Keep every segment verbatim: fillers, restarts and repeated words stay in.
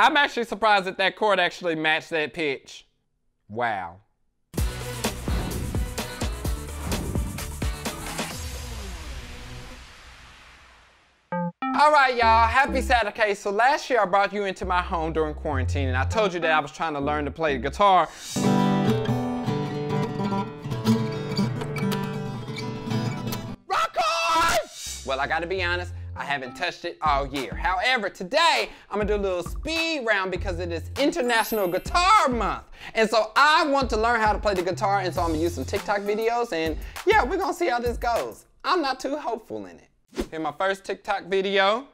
I'm actually surprised that that chord actually matched that pitch. Wow. All right, y'all, happy Saturday. Okay, so last year I brought you into my home during quarantine and I told you that I was trying to learn to play the guitar. Rock on! Well, I gotta be honest, I haven't touched it all year. However, today I'm gonna do a little speed round because it is International Guitar Month. And so I want to learn how to play the guitar, and so I'm gonna use some TikTok videos and yeah, we're gonna see how this goes. I'm not too hopeful in it. Here's my first TikTok video,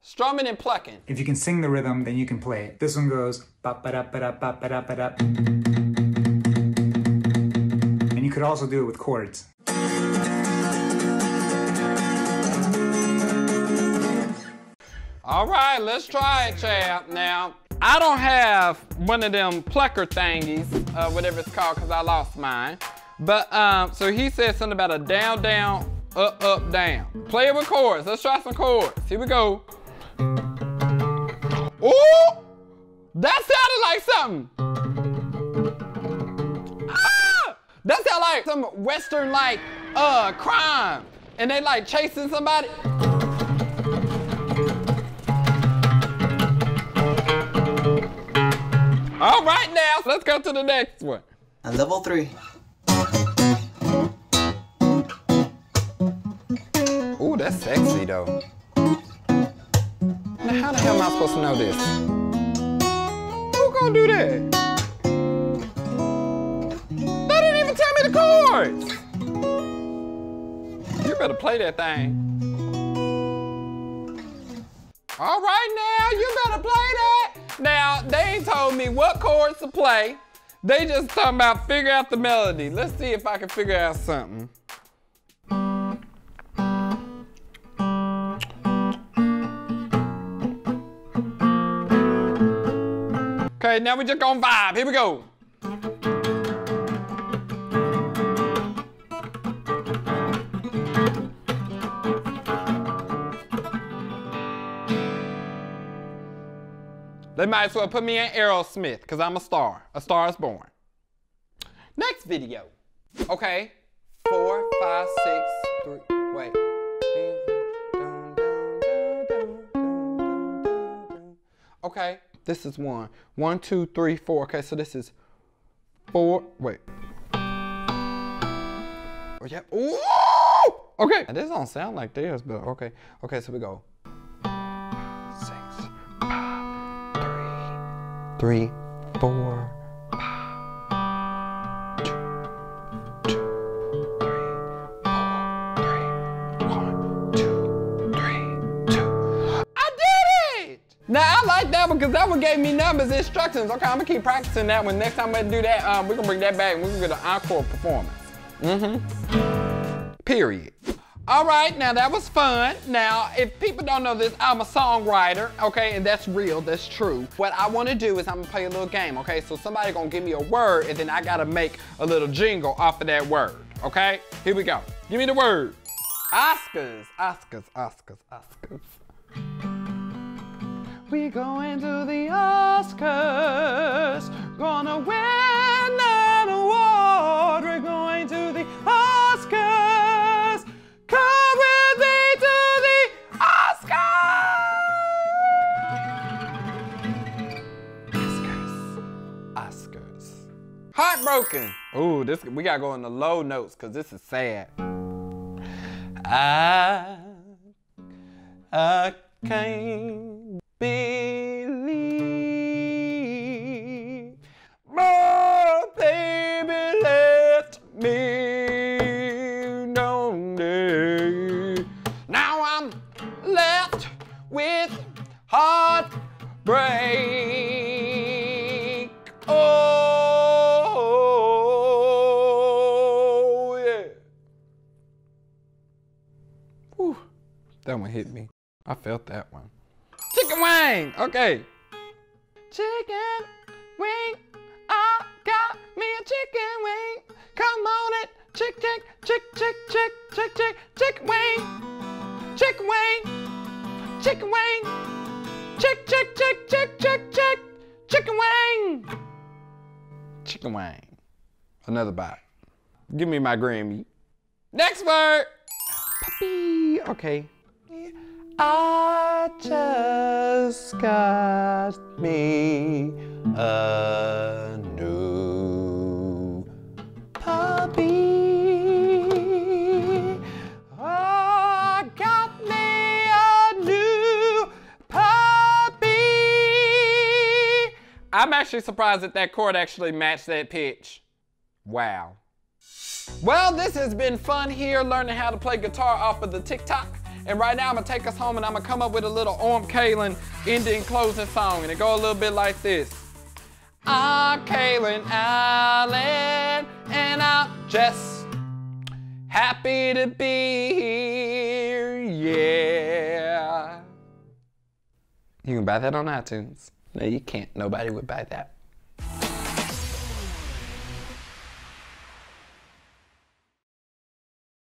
strumming and plucking. If you can sing the rhythm, then you can play it. This one goes, ba ba da ba da ba ba da ba da. And you could also do it with chords. All right, let's try it, champ. Now, I don't have one of them plucker thingies, uh, whatever it's called, because I lost mine. But, um, so he said something about a down, down, up, up, down. Play it with chords. Let's try some chords. Here we go. Ooh! That sounded like something. Ah! That sounded like some Western, like, uh, crime. And they, like, chasing somebody. All right, now, let's go to the next one. At level three. Ooh, that's sexy though. Now how the hell am I supposed to know this? Who gonna do that? They didn't even tell me the chords! You better play that thing. All right now, you better play that! Now, they ain't told me what chords to play. They just talking about figure out the melody. Let's see if I can figure out something. Okay, now we just gonna vibe. Here we go. They might as well put me in Aerosmith, because I'm a star. A star is born. Next video. Okay. Four, five, six, three, wait. Okay. This is one. One, two, three, four. Okay, so this is four. Wait. Oh, yeah. Ooh! Okay. Now, this don't sound like theirs, but okay. Okay, so we go. Six, five, three, three, four, five, two, two, three, four, three, one, two, three, two. I did it! Now, I like that one because that one gave me numbers, instructions. Okay, I'm gonna keep practicing that one. Next time we do that, um, we can bring that back and we can get an encore performance. Mm-hmm. Period. All right, now that was fun. Now, if people don't know this, I'm a songwriter, okay? And that's real, that's true. What I wanna do is I'm gonna play a little game, okay? So somebody gonna give me a word and then I gotta make a little jingle off of that word, okay? Here we go. Give me the word. Oscars, Oscars, Oscars, Oscars. We going to the Oscars, gonna win an award. We're going to the Oscars, come with me to the Oscars. Oscars, Oscars. Heartbroken. Ooh, this, we gotta go in the low notes because this is sad. I, I can't believe my baby left me lonely. Now I'm left with heartbreak. Oh yeah. Whew. That one hit me. I felt that one. Chicken wing, okay. Chicken wing, I got me a chicken wing. Come on it, chick, chick, chick, chick, chick, chick, chick, chick wing, chick wing, chick wing, chick, chick, chick, chick, chick, chick. chicken wing. Another bite. Give me my Grammy. Next word. Puppy. Okay. I just got me a new puppy. Oh, I got me a new puppy. I'm actually surprised that that chord actually matched that pitch. Wow. Well, this has been fun here, learning how to play guitar off of the TikTok. And right now, I'm gonna take us home and I'm gonna come up with a little Orm Kalen ending closing song. And it go a little bit like this. I'm Kalen Allen, and I'm just happy to be here, yeah. You can buy that on iTunes. No, you can't. Nobody would buy that.